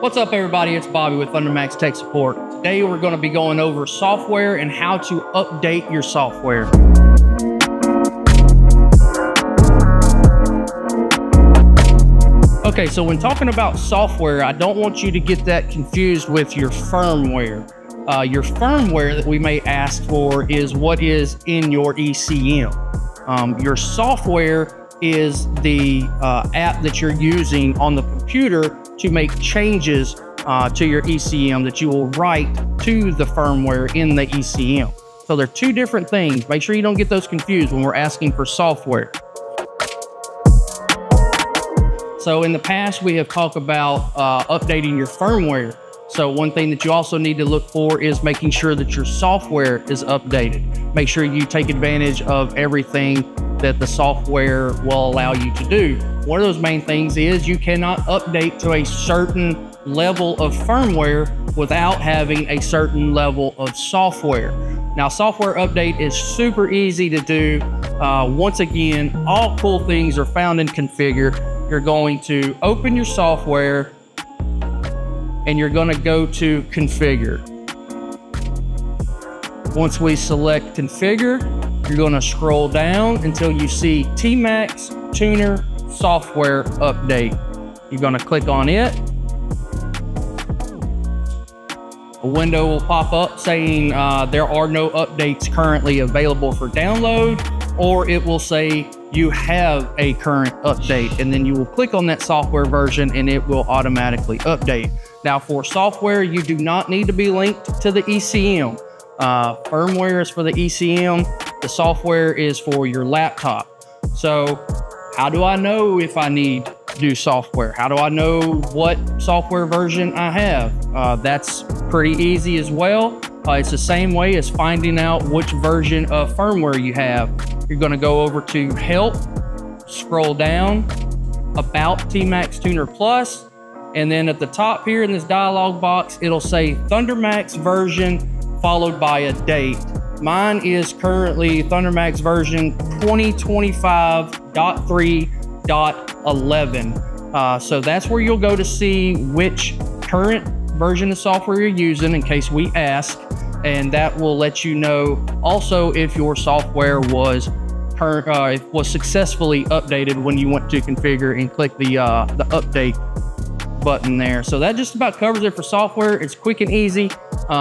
What's up, everybody? It's Bobby with ThunderMax Tech Support. Today we're going to be going over software and how to update your software. Okay, so when talking about software, I don't want you to get that confused with your firmware. Your firmware that we may ask for is what is in your ECM. Your software is the app that you're using on the computer to make changes to your ECM that you will write to the firmware in the ECM. So they're two different things. Make sure you don't get those confused when we're asking for software. So in the past, we have talked about updating your firmware. So one thing that you also need to look for is making sure that your software is updated. Make sure you take advantage of everything that the software will allow you to do. One of those main things is you cannot update to a certain level of firmware without having a certain level of software. Now, software update is super easy to do. Once again, all cool things are found in configure. You're going to open your software and you're going to go to configure. Once we select configure, you're going to scroll down until you see T-Max Tuner Software Update. You're going to click on it. A window will pop up saying there are no updates currently available for download, or it will say you have a current update, and then you will click on that software version and it will automatically update. Now, for software, you do not need to be linked to the ECM. Firmware is for the ECM. The software is for your laptop. So how do I know if I need new software? How do I know what software version I have? That's pretty easy as well. It's the same way as finding out which version of firmware you have. You're going to go over to Help, scroll down, About T-Max Tuner Plus, and then at the top here in this dialog box, it'll say ThunderMax version followed by a date. Mine is currently ThunderMax version 2025.3.11. So that's where you'll go to see which current version of software you're using in case we ask, and that will let you know also if your software was successfully updated when you went to configure and click the update button there. So that just about covers it for software. It's quick and easy.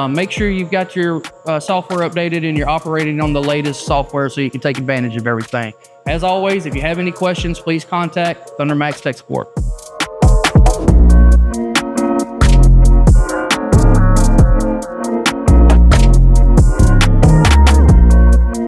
Make sure you've got your software updated and you're operating on the latest software so you can take advantage of everything. As always, if you have any questions, please contact ThunderMax Tech Support.